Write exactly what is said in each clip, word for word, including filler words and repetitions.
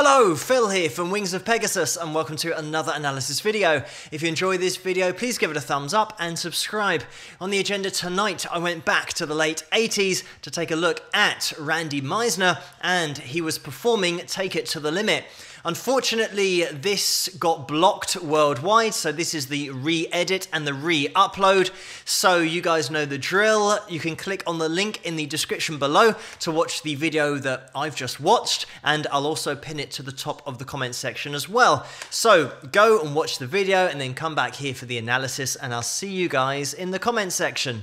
Hello, Phil here from Wings of Pegasus and welcome to another analysis video. If you enjoy this video, please give it a thumbs up and subscribe. On the agenda tonight, I went back to the late eighties to take a look at Randy Meisner, and he was performing Take It to the Limit. Unfortunately, this got blocked worldwide, so this is the re-edit and the re-upload. So you guys know the drill. You can click on the link in the description below to watch the video that I've just watched, and I'll also pin it to the top of the comment section as well. So go and watch the video and then come back here for the analysis, and I'll see you guys in the comment section.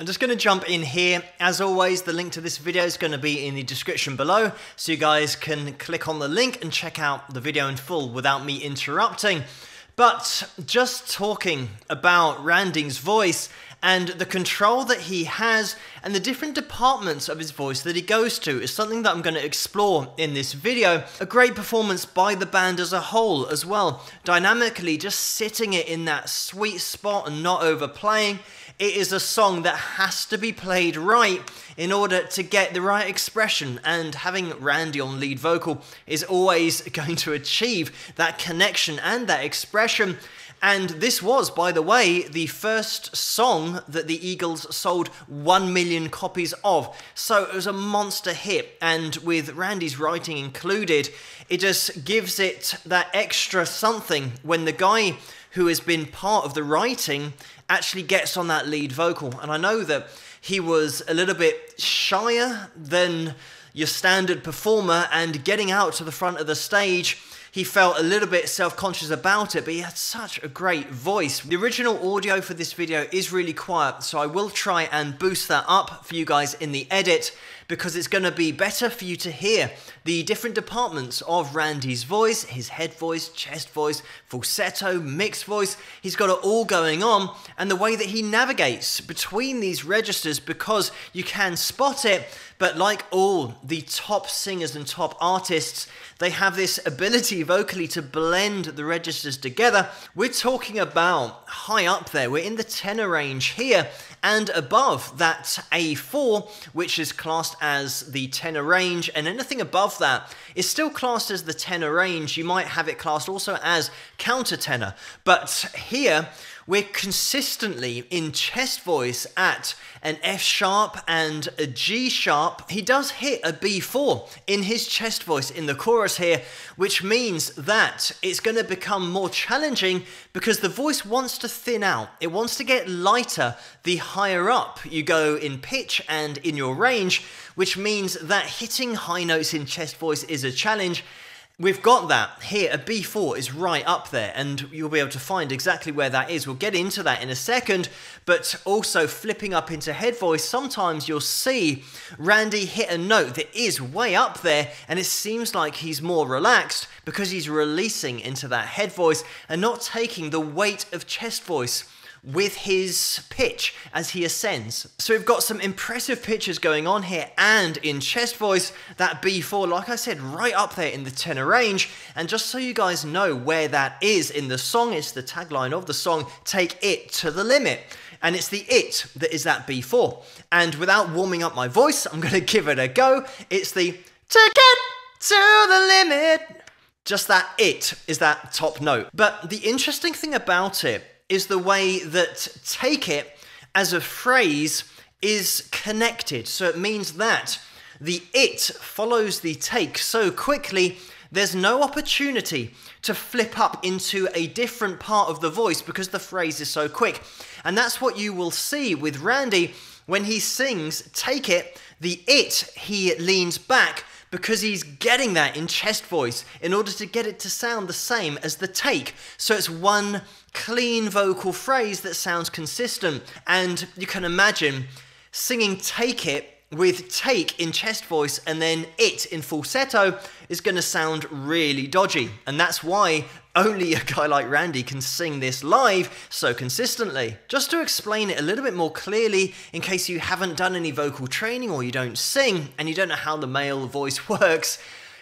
I'm just going to jump in here. As always, the link to this video is going to be in the description below, so you guys can click on the link and check out the video in full without me interrupting. But just talking about Randy's voice and the control that he has and the different departments of his voice that he goes to is something that I'm going to explore in this video. A great performance by the band as a whole as well. Dynamically, just sitting it in that sweet spot and not overplaying. It is a song that has to be played right in order to get the right expression, and having Randy on lead vocal is always going to achieve that connection and that expression. And this was, by the way, the first song that the Eagles sold one million copies of. So it was a monster hit, and with Randy's writing included, it just gives it that extra something when the guy who has been part of the writing actually gets on that lead vocal. And I know that he was a little bit shyer than your standard performer, and getting out to the front of the stage, he felt a little bit self-conscious about it, but he had such a great voice. The original audio for this video is really quiet, so I will try and boost that up for you guys in the edit, because it's going to be better for you to hear the different departments of Randy's voice, his head voice, chest voice, falsetto, mixed voice. He's got it all going on, and the way that he navigates between these registers, because you can spot it, but like all the top singers and top artists, they have this ability vocally to blend the registers together. We're talking about high up there. We're in the tenor range here, and above that A four, which is classed as the tenor range, and anything above that is still classed as the tenor range. You might have it classed also as countertenor, but here we're consistently in chest voice at an F sharp and a G sharp. He does hit a B four in his chest voice in the chorus here, which means that it's going to become more challenging because the voice wants to thin out. It wants to get lighter the higher up you go in pitch and in your range, which means that hitting high notes in chest voice is a challenge. We've got that here. A B four is right up there, and you'll be able to find exactly where that is. We'll get into that in a second, but also flipping up into head voice, sometimes you'll see Randy hit a note that is way up there, and it seems like he's more relaxed because he's releasing into that head voice and not taking the weight of chest voice with his pitch as he ascends. So we've got some impressive pitches going on here, and in chest voice, that B four, like I said, right up there in the tenor range. And just so you guys know where that is in the song, it's the tagline of the song, Take It to the Limit. And it's the it that is that B four. And without warming up my voice, I'm gonna give it a go. It's the Take It to the Limit. Just that it is that top note. But the interesting thing about it is the way that Take It as a phrase is connected. So it means that the it follows the take so quickly, there's no opportunity to flip up into a different part of the voice because the phrase is so quick. And that's what you will see with Randy when he sings Take It, the it, he leans back because he's getting that in chest voice in order to get it to sound the same as the take. So it's one clean vocal phrase that sounds consistent, and you can imagine singing Take It with take in chest voice and then it in falsetto is going to sound really dodgy, and that's why only a guy like Randy can sing this live so consistently. Just to explain it a little bit more clearly, in case you haven't done any vocal training or you don't sing and you don't know how the male voice works,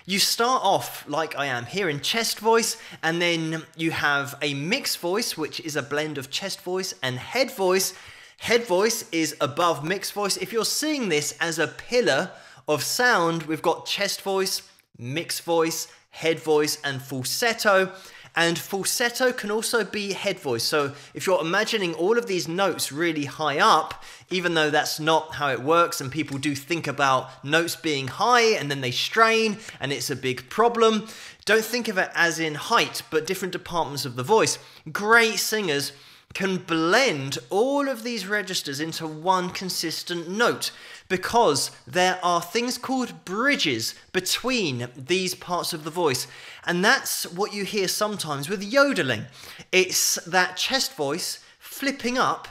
You start off like I am here in chest voice, and then you have a mixed voice, which is a blend of chest voice and head voice. Head voice is above mixed voice. If you're seeing this as a pillar of sound, we've got chest voice, mixed voice, head voice, and falsetto. And falsetto can also be head voice. So if you're imagining all of these notes really high up, even though that's not how it works, and people do think about notes being high and then they strain and it's a big problem, don't think of it as in height, but different departments of the voice. Great singers can blend all of these registers into one consistent note because there are things called bridges between these parts of the voice. And that's what you hear sometimes with yodeling. It's that chest voice flipping up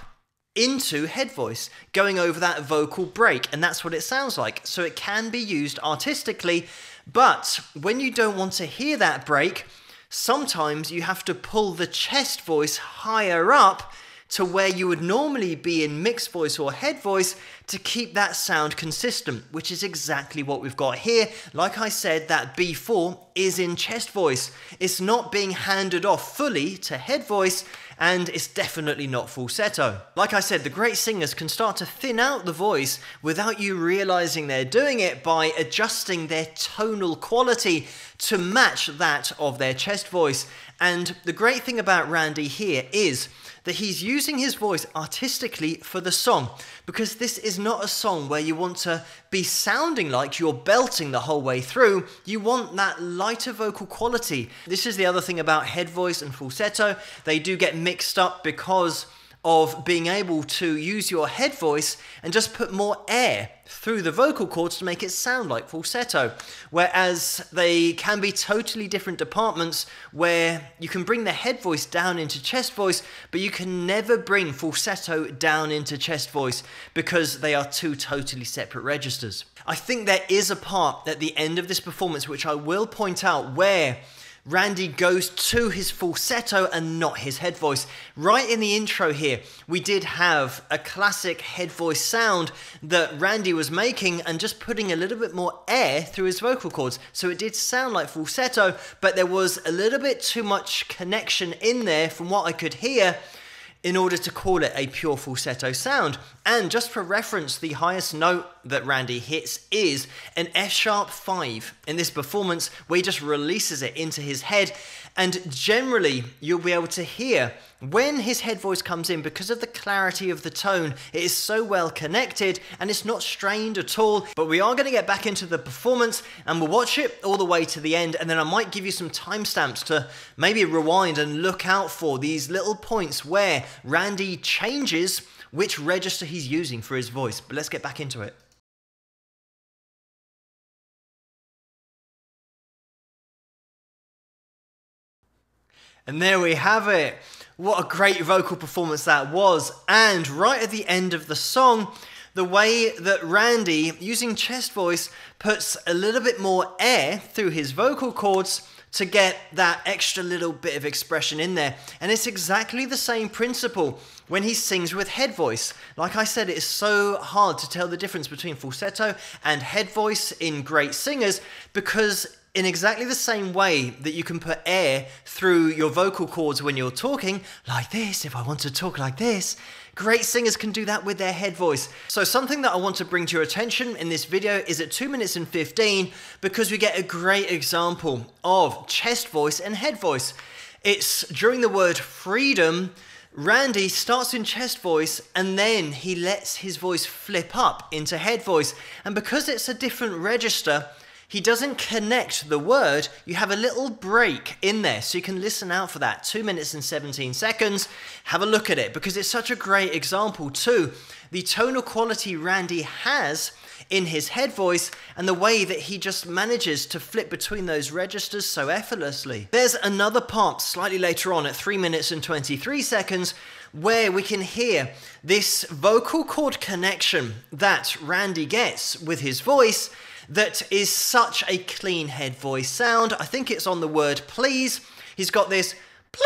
into head voice, going over that vocal break, and that's what it sounds like. So it can be used artistically, but when you don't want to hear that break, sometimes you have to pull the chest voice higher up to where you would normally be in mixed voice or head voice to keep that sound consistent, which is exactly what we've got here. Like I said, that B four is in chest voice. It's not being handed off fully to head voice, and it's definitely not falsetto. Like I said, the great singers can start to thin out the voice without you realizing they're doing it by adjusting their tonal quality to match that of their chest voice. And the great thing about Randy here is that he's using his voice artistically for the song, because this is not a song where you want to be sounding like you're belting the whole way through. You want that lighter vocal quality. This is the other thing about head voice and falsetto. They do get mixed up because of being able to use your head voice and just put more air through the vocal cords to make it sound like falsetto, whereas they can be totally different departments where you can bring the head voice down into chest voice, but you can never bring falsetto down into chest voice because they are two totally separate registers. I think there is a part at the end of this performance which I will point out where Randy goes to his falsetto and not his head voice. Right in the intro here, we did have a classic head voice sound that Randy was making and just putting a little bit more air through his vocal cords. So it did sound like falsetto, but there was a little bit too much connection in there from what I could hear in order to call it a pure falsetto sound. And just for reference, the highest note that Randy hits is an F sharp five in this performance, where he just releases it into his head. And generally, you'll be able to hear when his head voice comes in, because of the clarity of the tone, it is so well connected and it's not strained at all. But we are going to get back into the performance and we'll watch it all the way to the end. And then I might give you some timestamps to maybe rewind and look out for these little points where Randy changes which register he's using for his voice. But let's get back into it. And there we have it. What a great vocal performance that was. And right at the end of the song, the way that Randy, using chest voice, puts a little bit more air through his vocal cords to get that extra little bit of expression in there. And it's exactly the same principle when he sings with head voice. Like I said, it is so hard to tell the difference between falsetto and head voice in great singers, because in exactly the same way that you can put air through your vocal cords when you're talking, like this, if I want to talk like this, great singers can do that with their head voice. So something that I want to bring to your attention in this video is at two minutes and fifteen, because we get a great example of chest voice and head voice. It's during the word freedom, Randy starts in chest voice and then he lets his voice flip up into head voice. And because it's a different register, he doesn't connect the word. You have a little break in there, so you can listen out for that. two minutes and seventeen seconds. Have a look at it, because it's such a great example too. The tonal quality Randy has in his head voice and the way that he just manages to flip between those registers so effortlessly. There's another part slightly later on at three minutes and twenty-three seconds where we can hear this vocal cord connection that Randy gets with his voice that is such a clean head voice sound. I think it's on the word please. He's got this please.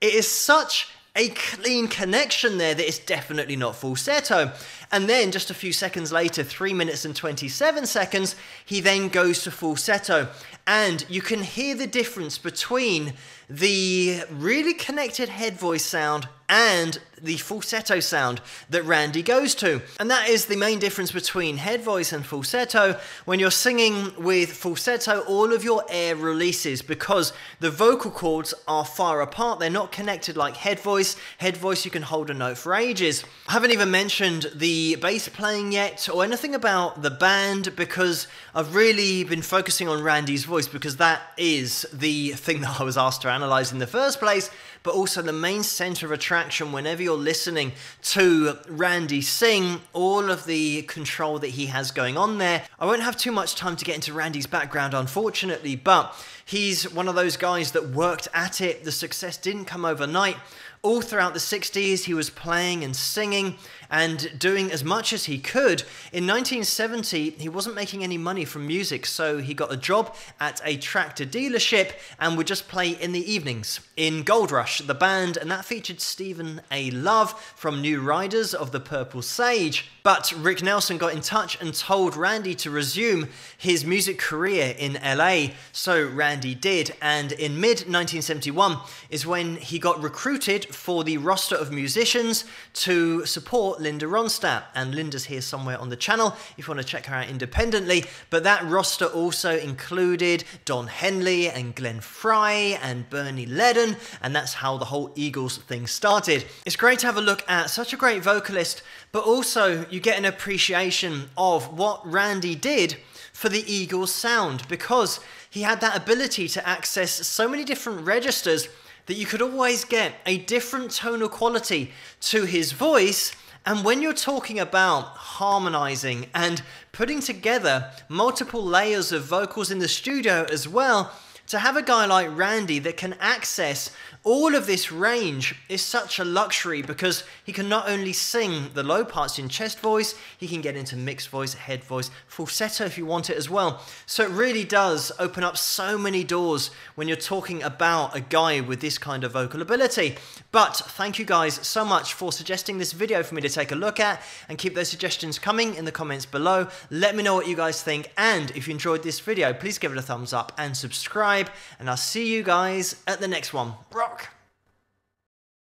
It is such a clean connection there that it's definitely not falsetto. And then just a few seconds later, three minutes and twenty-seven seconds, he then goes to falsetto. And you can hear the difference between the really connected head voice sound and the falsetto sound that Randy goes to. And that is the main difference between head voice and falsetto. When you're singing with falsetto, all of your air releases because the vocal cords are far apart. They're not connected like head voice. Head voice, you can hold a note for ages. I haven't even mentioned the bass playing yet or anything about the band because I've really been focusing on Randy's voice because that is the thing that I was asked to analyze in the first place, but also the main center of attraction whenever you're listening to Randy sing, all of the control that he has going on there. I won't have too much time to get into Randy's background, unfortunately, but he's one of those guys that worked at it. The success didn't come overnight. All throughout the sixties, he was playing and singing and doing as much as he could. In nineteen seventy, he wasn't making any money from music, so he got a job at a tractor dealership and would just play in the evenings in Gold Rush, the band, and that featured Stephen A. Love from New Riders of the Purple Sage. But Rick Nelson got in touch and told Randy to resume his music career in L A, so Randy did, and in mid nineteen seventy-one is when he got recruited for the roster of musicians to support Linda Ronstadt, and Linda's here somewhere on the channel if you want to check her out independently. But that roster also included Don Henley and Glenn Frey and Bernie Leadon, and that's how the whole Eagles thing started. It's great to have a look at such a great vocalist, but also you get an appreciation of what Randy did for the Eagles sound, because he had that ability to access so many different registers that you could always get a different tonal quality to his voice. And when you're talking about harmonizing and putting together multiple layers of vocals in the studio as well, to have a guy like Randy that can access all of this range is such a luxury, because he can not only sing the low parts in chest voice, he can get into mixed voice, head voice, falsetto if you want it as well. So it really does open up so many doors when you're talking about a guy with this kind of vocal ability. But thank you guys so much for suggesting this video for me to take a look at, and keep those suggestions coming in the comments below. Let me know what you guys think, and if you enjoyed this video, please give it a thumbs up and subscribe. And I'll see you guys at the next one. Rock!